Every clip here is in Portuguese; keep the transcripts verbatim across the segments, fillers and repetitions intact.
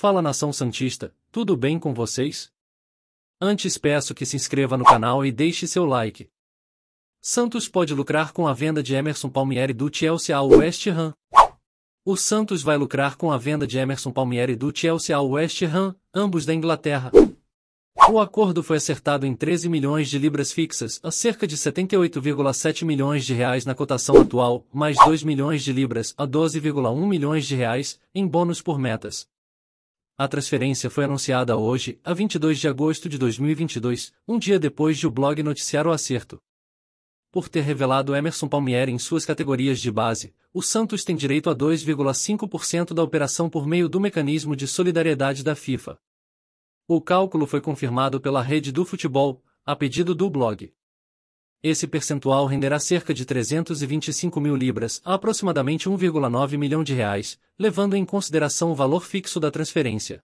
Fala nação santista, tudo bem com vocês? Antes peço que se inscreva no canal e deixe seu like. Santos pode lucrar com a venda de Emerson Palmieri do Chelsea ao West Ham. O Santos vai lucrar com a venda de Emerson Palmieri do Chelsea ao West Ham, ambos da Inglaterra. O acordo foi acertado em treze milhões de libras fixas, a cerca de setenta e oito vírgula sete milhões de reais na cotação atual, mais dois milhões de libras, a doze vírgula um milhões de reais, em bônus por metas. A transferência foi anunciada hoje, a vinte e dois de agosto de dois mil e vinte e dois, um dia depois de o blog noticiar o acerto. Por ter revelado Emerson Palmieri em suas categorias de base, o Santos tem direito a dois vírgula cinco por cento da operação por meio do mecanismo de solidariedade da FIFA. O cálculo foi confirmado pela Rede do Futebol, a pedido do blog. Esse percentual renderá cerca de trezentos e vinte e cinco mil libras, a aproximadamente um vírgula nove milhão de reais, levando em consideração o valor fixo da transferência.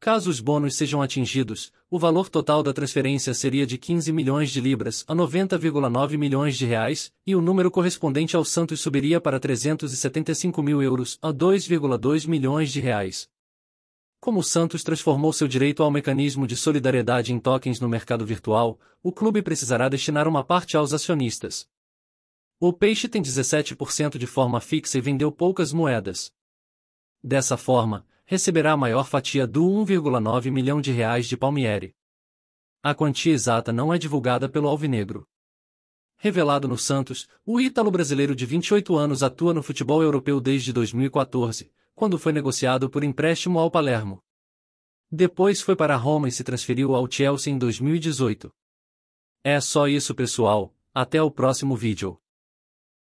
Caso os bônus sejam atingidos, o valor total da transferência seria de quinze milhões de libras a noventa vírgula nove milhões de reais, e o número correspondente ao Santos subiria para trezentos e setenta e cinco mil euros a dois vírgula dois milhões de reais. Como o Santos transformou seu direito ao mecanismo de solidariedade em tokens no mercado virtual, o clube precisará destinar uma parte aos acionistas. O Peixe tem dezessete por cento de forma fixa e vendeu poucas moedas. Dessa forma, receberá a maior fatia do um vírgula nove milhão de reais de Palmieri. A quantia exata não é divulgada pelo Alvinegro. Revelado no Santos, o ítalo brasileiro de vinte e oito anos atua no futebol europeu desde dois mil e quatorze. Quando foi negociado por empréstimo ao Palermo. Depois foi para Roma e se transferiu ao Chelsea em dois mil e dezoito. É só isso, pessoal. Até o próximo vídeo.